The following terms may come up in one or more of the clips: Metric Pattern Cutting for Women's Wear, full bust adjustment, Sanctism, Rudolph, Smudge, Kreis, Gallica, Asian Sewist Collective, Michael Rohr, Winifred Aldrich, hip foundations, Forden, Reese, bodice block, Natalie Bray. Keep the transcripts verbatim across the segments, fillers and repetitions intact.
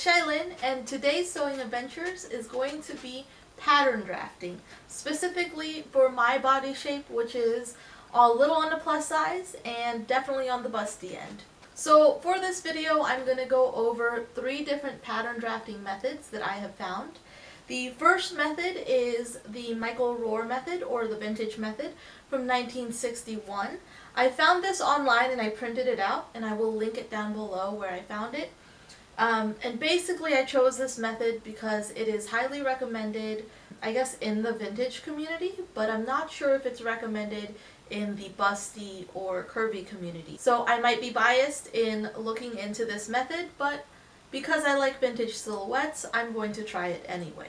It's Shailyn, and today's Sewing Adventures is going to be pattern drafting, specifically for my body shape, which is a little on the plus size and definitely on the busty end. So for this video, I'm going to go over three different pattern drafting methods that I have found. The first method is the Michael Rohr method, or the vintage method, from nineteen sixty-one. I found this online and I printed it out, and I will link it down below where I found it. Um, and basically I chose this method because it is highly recommended, I guess, in the vintage community, but I'm not sure if it's recommended in the busty or curvy community. So I might be biased in looking into this method, but because I like vintage silhouettes, I'm going to try it anyway.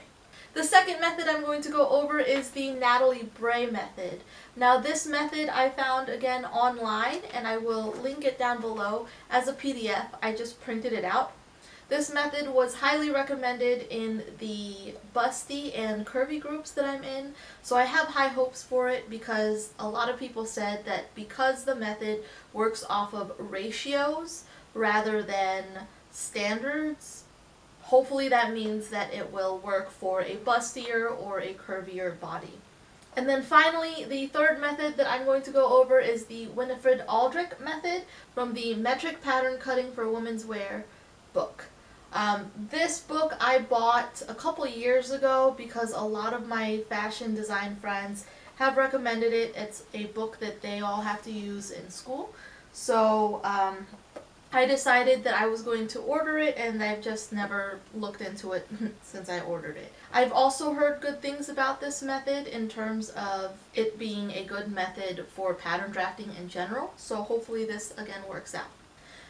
The second method I'm going to go over is the Natalie Bray method. Now this method I found, again, online, and I will link it down below as a P D F. I just printed it out. This method was highly recommended in the busty and curvy groups that I'm in, so I have high hopes for it because a lot of people said that because the method works off of ratios rather than standards, hopefully that means that it will work for a bustier or a curvier body. And then finally, the third method that I'm going to go over is the Winifred Aldrich method from the Metric Pattern Cutting for Women's Wear book. Um, this book I bought a couple years ago because a lot of my fashion design friends have recommended it. It's a book that they all have to use in school. So um, I decided that I was going to order it, and I've just never looked into it since I ordered it. I've also heard good things about this method in terms of it being a good method for pattern drafting in general, so hopefully this again works out.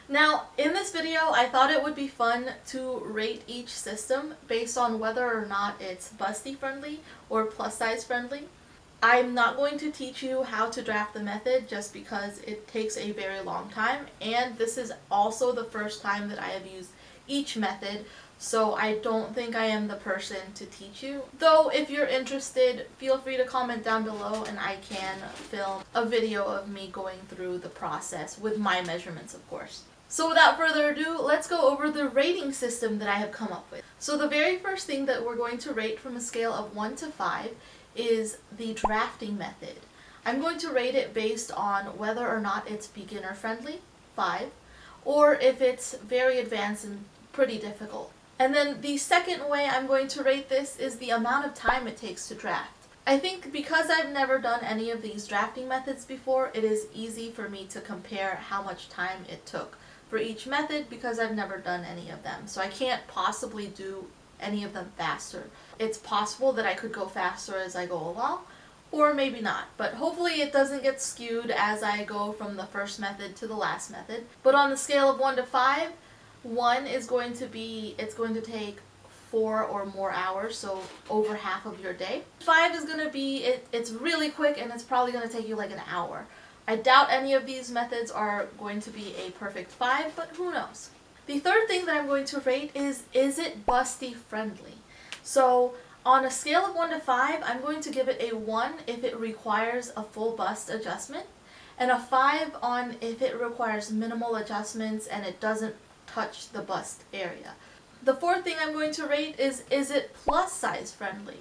Now, in this video, I thought it would be fun to rate each system based on whether or not it's busty friendly or plus size friendly. I'm not going to teach you how to draft the method just because it takes a very long time, and this is also the first time that I have used each method, so I don't think I am the person to teach you. Though, if you're interested, feel free to comment down below and I can film a video of me going through the process with my measurements, of course. So without further ado, let's go over the rating system that I have come up with. So the very first thing that we're going to rate from a scale of one to five is the drafting method. I'm going to rate it based on whether or not it's beginner friendly, five, or if it's very advanced and pretty difficult. And then the second way I'm going to rate this is the amount of time it takes to draft. I think because I've never done any of these drafting methods before, it is easy for me to compare how much time it took for each method because I've never done any of them. So I can't possibly do any of them faster. It's possible that I could go faster as I go along, or maybe not, but hopefully it doesn't get skewed as I go from the first method to the last method. But on the scale of one to five, one is going to be, it's going to take four or more hours, so over half of your day. Five is going to be, it, it's really quick and it's probably going to take you like an hour. I doubt any of these methods are going to be a perfect five, but who knows. The third thing that I'm going to rate is, is it busty friendly? So on a scale of one to five, I'm going to give it a one if it requires a full bust adjustment, and a five on if it requires minimal adjustments and it doesn't touch the bust area. The fourth thing I'm going to rate is, is it plus size friendly?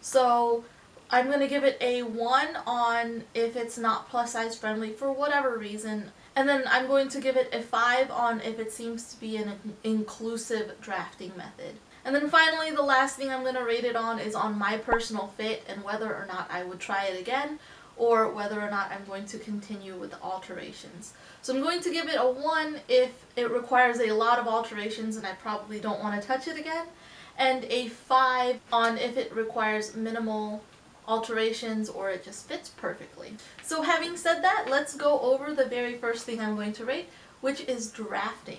So I'm going to give it a one on if it's not plus size friendly for whatever reason, and then I'm going to give it a five on if it seems to be an inclusive drafting method. And then finally, the last thing I'm going to rate it on is on my personal fit and whether or not I would try it again or whether or not I'm going to continue with the alterations. So I'm going to give it a one if it requires a lot of alterations and I probably don't want to touch it again, and a five on if it requires minimal alterations or it just fits perfectly. So having said that, let's go over the very first thing I'm going to rate, which is drafting.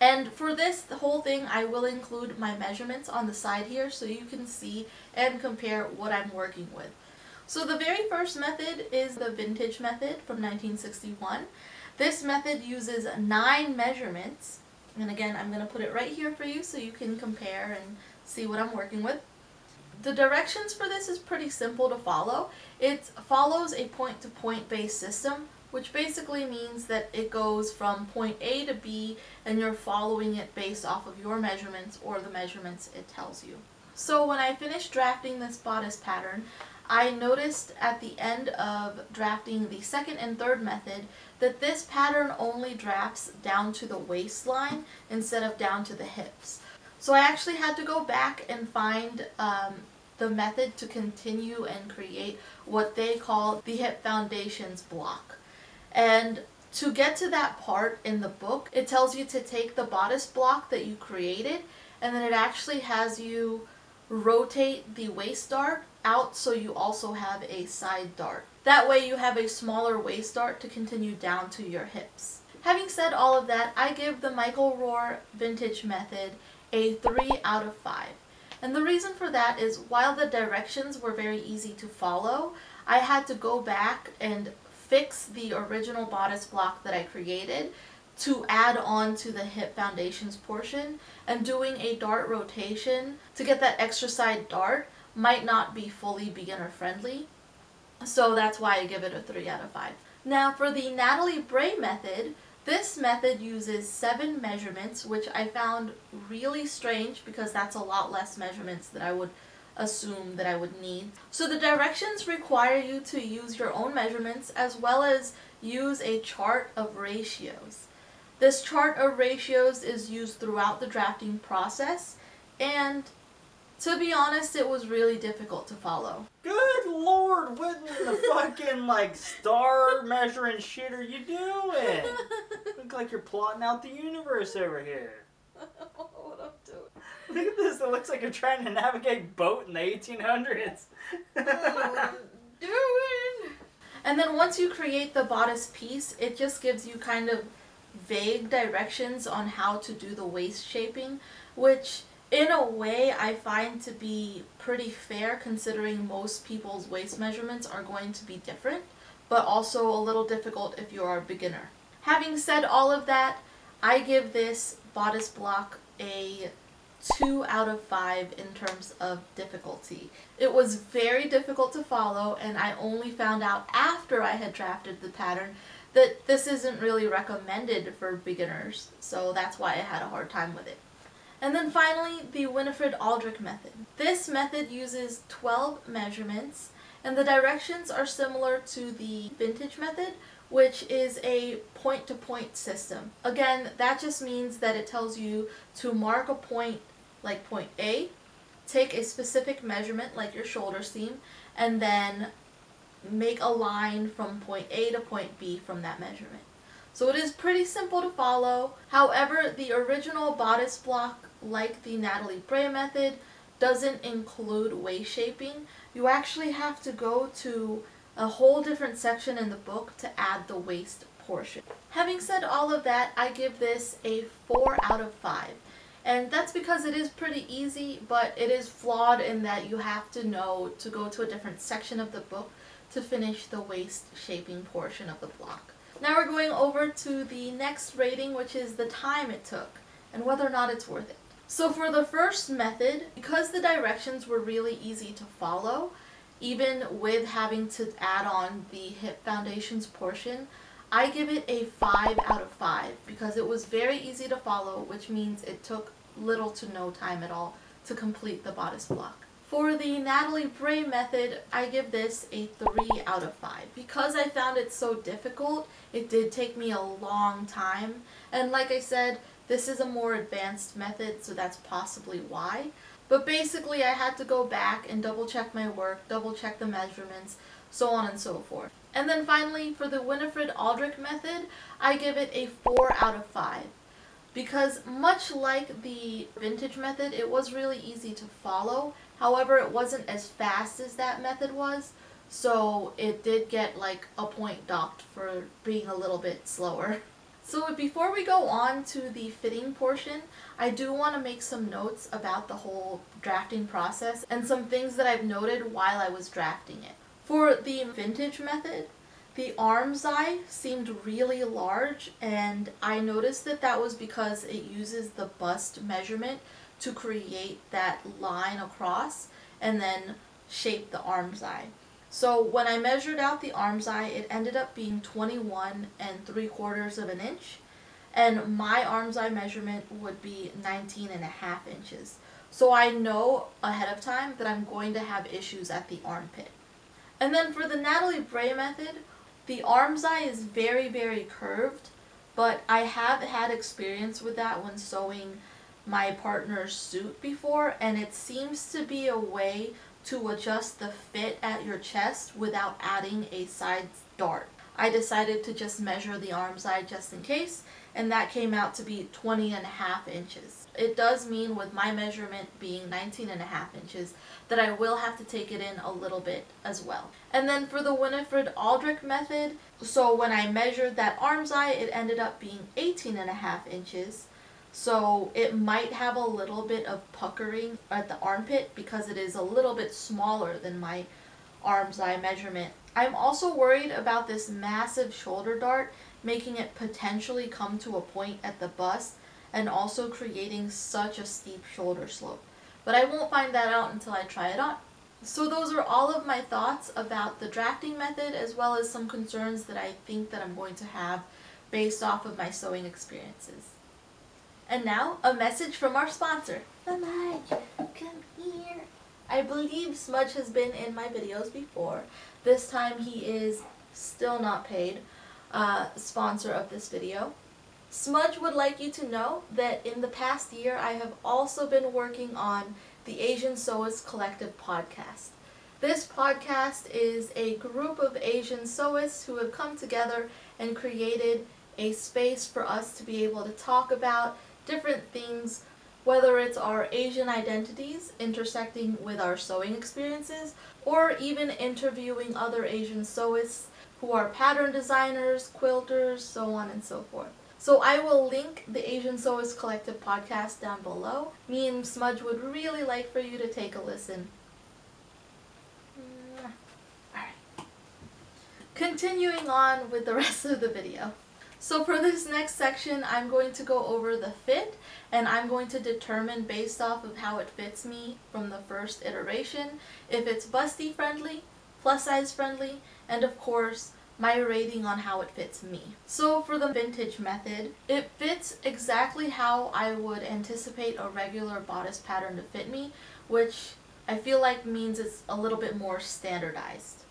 And for this the whole thing, I will include my measurements on the side here so you can see and compare what I'm working with. So the very first method is the vintage method from nineteen sixty-one. This method uses nine measurements, and again I'm going to put it right here for you so you can compare and see what I'm working with. The directions for this is pretty simple to follow. It follows a point-to-point based system which basically means that it goes from point A to B and you're following it based off of your measurements or the measurements it tells you. So when I finished drafting this bodice pattern, I noticed at the end of drafting the second and third method that this pattern only drafts down to the waistline instead of down to the hips. So I actually had to go back and find um, the method to continue and create what they call the hip foundations block. And to get to that part in the book, it tells you to take the bodice block that you created, and then it actually has you rotate the waist dart out so you also have a side dart. That way you have a smaller waist dart to continue down to your hips. Having said all of that, I give the Michael Rohr vintage method a three out of five. And the reason for that is while the directions were very easy to follow, I had to go back and fix the original bodice block that I created to add on to the hip foundations portion, and doing a dart rotation to get that extra side dart might not be fully beginner friendly. So that's why I give it a three out of five. Now for the Natalie Bray method, this method uses seven measurements, which I found really strange because that's a lot less measurements than I would assume that I would need. So the directions require you to use your own measurements as well as use a chart of ratios. This chart of ratios is used throughout the drafting process, and to be honest, it was really difficult to follow. Good lord, what in the fucking like star measuring shit are you doing? Look like you're plotting out the universe over here. I don't know what I'm doing. Look at this, it looks like you're trying to navigate a boat in the eighteen hundreds. Oh, doing. And then once you create the bodice piece, it just gives you kind of vague directions on how to do the waist shaping, which in a way I find to be pretty fair considering most people's waist measurements are going to be different, but also a little difficult if you are a beginner. Having said all of that, I give this bodice block a two out of five in terms of difficulty. It was very difficult to follow, and I only found out after I had drafted the pattern that this isn't really recommended for beginners, so that's why I had a hard time with it. And then finally, the Winifred Aldrich method. This method uses twelve measurements, and the directions are similar to the vintage method, which is a point-to-point system. Again, that just means that it tells you to mark a point like point A, take a specific measurement like your shoulder seam, and then make a line from point A to point B from that measurement. So it is pretty simple to follow. However, the original bodice block, like the Natalie Bray method, doesn't include waist shaping. You actually have to go to a whole different section in the book to add the waist portion. Having said all of that, I give this a four out of five. And that's because it is pretty easy, but it is flawed in that you have to know to go to a different section of the book to finish the waist shaping portion of the block. Now we're going over to the next rating, which is the time it took and whether or not it's worth it. So for the first method, because the directions were really easy to follow, even with having to add on the hip foundations portion, I give it a five out of five because it was very easy to follow, which means it took little to no time at all to complete the bodice block. For the Natalie Bray method, I give this a three out of five. Because I found it so difficult, it did take me a long time. And like I said, this is a more advanced method, so that's possibly why. But basically, I had to go back and double check my work, double check the measurements, so on and so forth. And then finally, for the Winifred Aldrich method, I give it a four out of five. Because much like the vintage method, it was really easy to follow. However, it wasn't as fast as that method was, so it did get like a point docked for being a little bit slower. So before we go on to the fitting portion, I do want to make some notes about the whole drafting process and some things that I've noted while I was drafting it. For the vintage method, the arm's eye seemed really large, and I noticed that that was because it uses the bust measurement to create that line across and then shape the arm's eye. So when I measured out the arm's eye, it ended up being twenty-one and three quarters of an inch, and my arm's eye measurement would be nineteen and a half inches. So I know ahead of time that I'm going to have issues at the armpit. And then for the Natalie Bray method, the arm's eye is very, very curved, but I have had experience with that when sewing my partner's suit before, and it seems to be a way to adjust the fit at your chest without adding a side dart. I decided to just measure the arm's eye just in case, and that came out to be twenty and a half inches. It does mean, with my measurement being nineteen and a half inches, that I will have to take it in a little bit as well. And then for the Winifred Aldrich method, so when I measured that arm's eye, it ended up being eighteen and a half inches. So it might have a little bit of puckering at the armpit because it is a little bit smaller than my arm's eye measurement. I'm also worried about this massive shoulder dart making it potentially come to a point at the bust and also creating such a steep shoulder slope. But I won't find that out until I try it on. So those are all of my thoughts about the drafting method, as well as some concerns that I think that I'm going to have based off of my sewing experiences. And now, a message from our sponsor. Smudge, come here. I believe Smudge has been in my videos before. This time he is still not paid, uh, sponsor of this video. Smudge would like you to know that in the past year I have also been working on the Asian Sewist Collective podcast. This podcast is a group of Asian sewists who have come together and created a space for us to be able to talk about different things, whether it's our Asian identities intersecting with our sewing experiences, or even interviewing other Asian sewists who are pattern designers, quilters, so on and so forth. So I will link the Asian Sewist Collective podcast down below. Me and Smudge would really like for you to take a listen. All right. Continuing on with the rest of the video. So for this next section, I'm going to go over the fit, and I'm going to determine based off of how it fits me from the first iteration, if it's busty friendly, plus size friendly, and of course, my rating on how it fits me. So for the vintage method, it fits exactly how I would anticipate a regular bodice pattern to fit me, which I feel like means it's a little bit more standardized.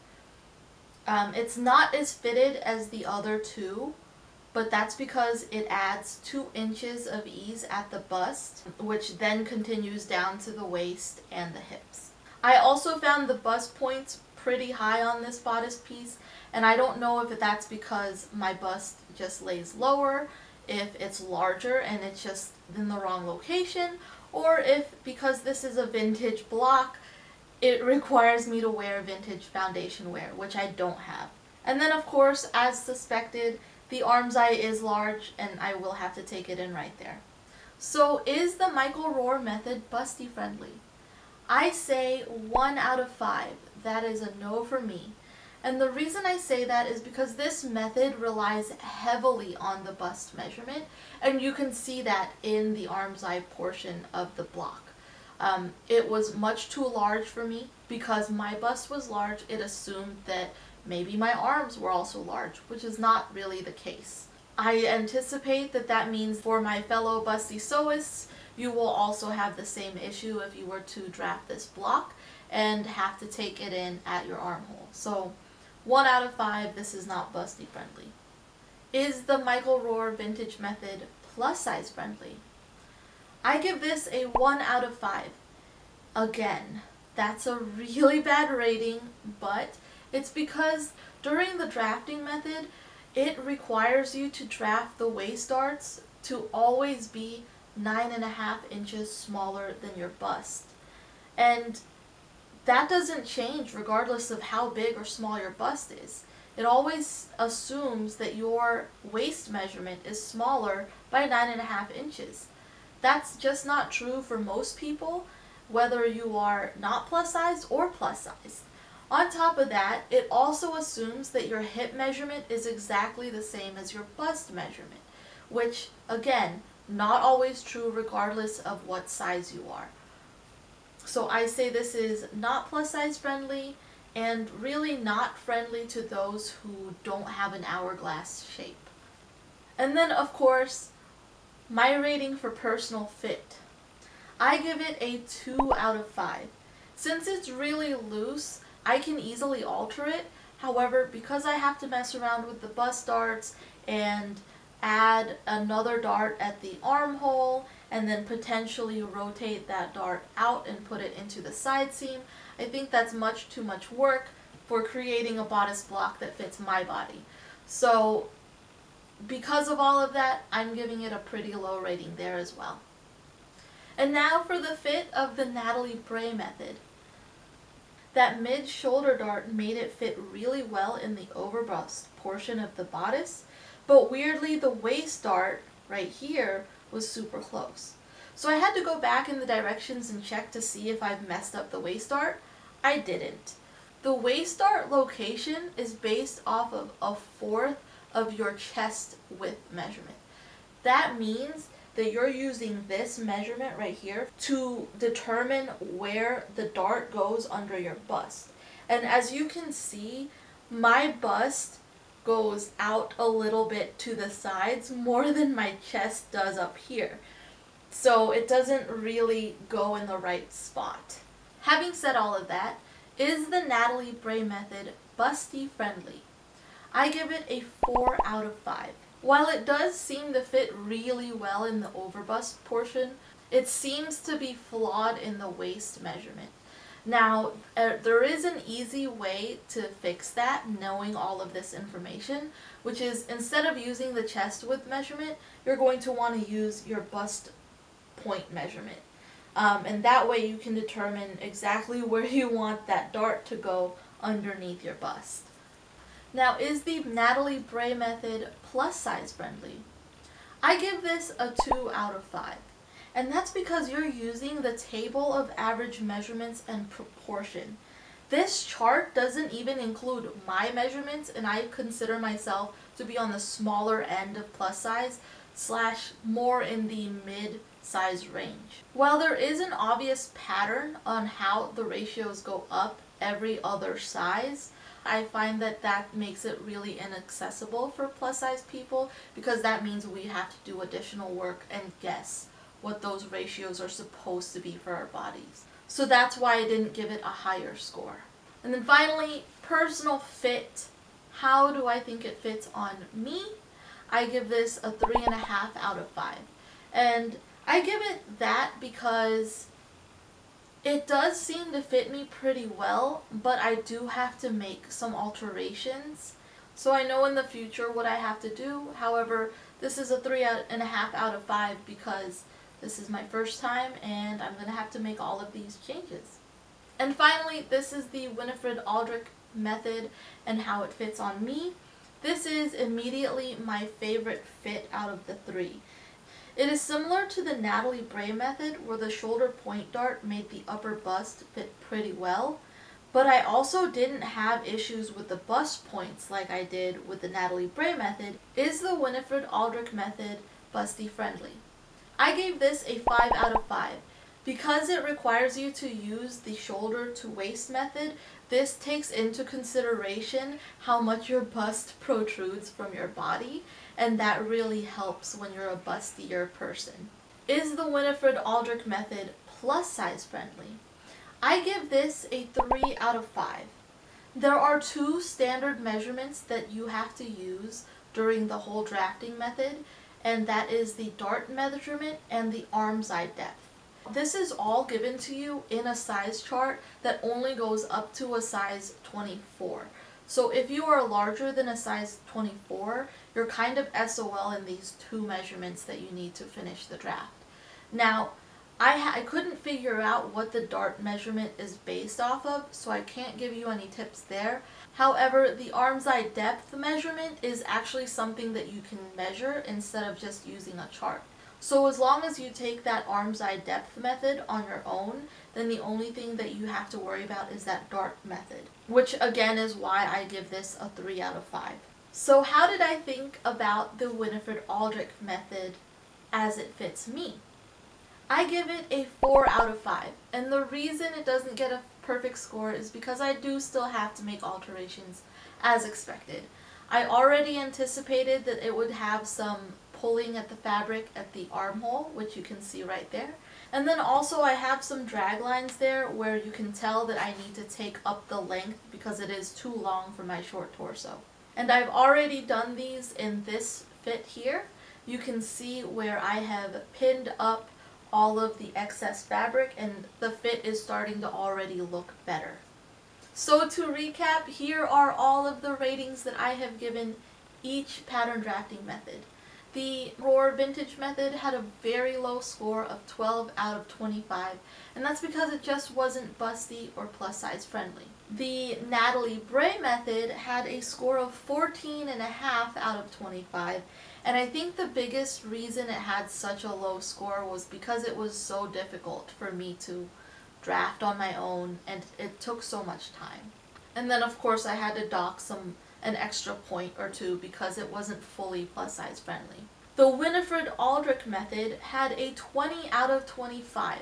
Um, it's not as fitted as the other two, but that's because it adds two inches of ease at the bust, which then continues down to the waist and the hips. I also found the bust points pretty high on this bodice piece, and I don't know if that's because my bust just lays lower, if it's larger and it's just in the wrong location, or if because this is a vintage block, it requires me to wear vintage foundation wear, which I don't have. And then of course, as suspected, the arm's eye is large, and I will have to take it in right there. So is the Michael Rohr method busty friendly? I say one out of five. That is a no for me. And the reason I say that is because this method relies heavily on the bust measurement, and you can see that in the arm's eye portion of the block. Um, it was much too large for me. Because my bust was large, it assumed that maybe my arms were also large, which is not really the case. I anticipate that that means for my fellow busty sewists, you will also have the same issue if you were to draft this block and have to take it in at your armhole. So one out of five, this is not busty friendly. Is the Michael Rohr vintage method plus size friendly? I give this a one out of five. Again, that's a really bad rating, but it's because during the drafting method, it requires you to draft the waist darts to always be nine and a half inches smaller than your bust. And that doesn't change regardless of how big or small your bust is. It always assumes that your waist measurement is smaller by nine and a half inches. That's just not true for most people, whether you are not plus size or plus size. On top of that, it also assumes that your hip measurement is exactly the same as your bust measurement, which, again, not always true regardless of what size you are. So I say this is not plus size friendly and really not friendly to those who don't have an hourglass shape. And then, of course, my rating for personal fit. I give it a two out of five. Since it's really loose, I can easily alter it. However, because I have to mess around with the bust darts and add another dart at the armhole and then potentially rotate that dart out and put it into the side seam, I think that's much too much work for creating a bodice block that fits my body. So because of all of that, I'm giving it a pretty low rating there as well. And now for the fit of the Natalie Bray method. That mid-shoulder dart made it fit really well in the overbust portion of the bodice, but weirdly the waist dart right here was super close. So I had to go back in the directions and check to see if I've messed up the waist dart. I didn't. The waist dart location is based off of a fourth of your chest width measurement. That means that you're using this measurement right here to determine where the dart goes under your bust. And as you can see, my bust goes out a little bit to the sides more than my chest does up here. So it doesn't really go in the right spot. Having said all of that, is the Natalie Bray method busty friendly? I give it a four out of five. While it does seem to fit really well in the overbust portion, it seems to be flawed in the waist measurement. Now, uh, there is an easy way to fix that, knowing all of this information, which is instead of using the chest width measurement, you're going to want to use your bust point measurement. Um, and that way you can determine exactly where you want that dart to go underneath your bust. Now, is the Natalie Bray method plus size friendly? I give this a two out of five. And that's because you're using the table of average measurements and proportion. This chart doesn't even include my measurements, and I consider myself to be on the smaller end of plus size slash more in the mid-size range. While there is an obvious pattern on how the ratios go up every other size, I find that that makes it really inaccessible for plus size people, because that means we have to do additional work and guess what those ratios are supposed to be for our bodies. So that's why I didn't give it a higher score. And then finally, personal fit. How do I think it fits on me? I give this a three and a half out of five. And I give it that because it does seem to fit me pretty well, but I do have to make some alterations. So I know in the future what I have to do. However, this is a three and a half out of five because this is my first time and I'm going to have to make all of these changes. And finally, this is the Winifred Aldrich method and how it fits on me. This is immediately my favorite fit out of the three. It is similar to the Natalie Bray method, where the shoulder point dart made the upper bust fit pretty well, but I also didn't have issues with the bust points like I did with the Natalie Bray method. Is the Winifred Aldrich method busty friendly? I gave this a five out of five. Because it requires you to use the shoulder to waist method, this takes into consideration how much your bust protrudes from your body, and that really helps when you're a bustier person. Is the Winifred Aldrich method plus size friendly? I give this a three out of five. There are two standard measurements that you have to use during the whole drafting method, and that is the dart measurement and the arm side depth. This is all given to you in a size chart that only goes up to a size twenty-four. So if you are larger than a size twenty-four, you're kind of S O L in these two measurements that you need to finish the draft. Now, I, ha I couldn't figure out what the dart measurement is based off of, so I can't give you any tips there. However, the arm's eye depth measurement is actually something that you can measure instead of just using a chart. So as long as you take that arm's eye depth method on your own, then the only thing that you have to worry about is that dart method, which again is why I give this a three out of five. So how did I think about the Winifred Aldrich method as it fits me? I give it a four out of five, and the reason it doesn't get a perfect score is because I do still have to make alterations as expected. I already anticipated that it would have some pulling at the fabric at the armhole, which you can see right there. And then also I have some drag lines there where you can tell that I need to take up the length because it is too long for my short torso. And I've already done these in this fit here. You can see where I have pinned up all of the excess fabric and the fit is starting to already look better. So to recap, here are all of the ratings that I have given each pattern drafting method. The Rohr Vintage method had a very low score of twelve out of twenty-five, and that's because it just wasn't busty or plus size friendly. The Natalie Bray method had a score of fourteen and a half out of twenty-five, and I think the biggest reason it had such a low score was because it was so difficult for me to draft on my own and it took so much time. And then of course I had to dock some an extra point or two because it wasn't fully plus size friendly. The Winifred Aldrich method had a twenty out of twenty-five.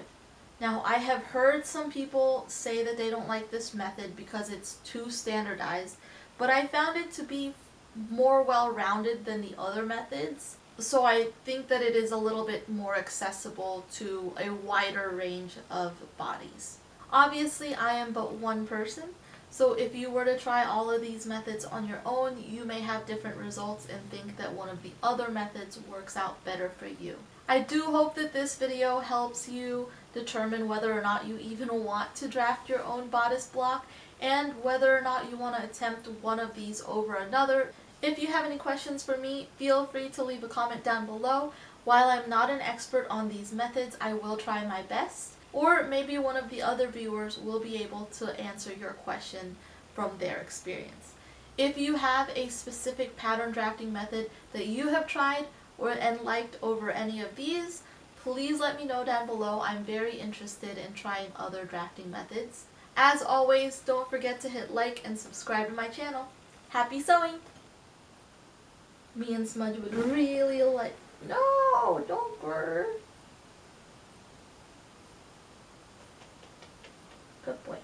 Now I have heard some people say that they don't like this method because it's too standardized, but I found it to be more well-rounded than the other methods, so I think that it is a little bit more accessible to a wider range of bodies. Obviously, I am but one person, so if you were to try all of these methods on your own, you may have different results and think that one of the other methods works out better for you. I do hope that this video helps you determine whether or not you even want to draft your own bodice block and whether or not you want to attempt one of these over another. If you have any questions for me, feel free to leave a comment down below. While I'm not an expert on these methods, I will try my best. Or maybe one of the other viewers will be able to answer your question from their experience. If you have a specific pattern drafting method that you have tried or and liked over any of these, please let me know down below. I'm very interested in trying other drafting methods. As always, don't forget to hit like and subscribe to my channel. Happy sewing! Me and Smudge would really like... No! Don't burn! Good boy.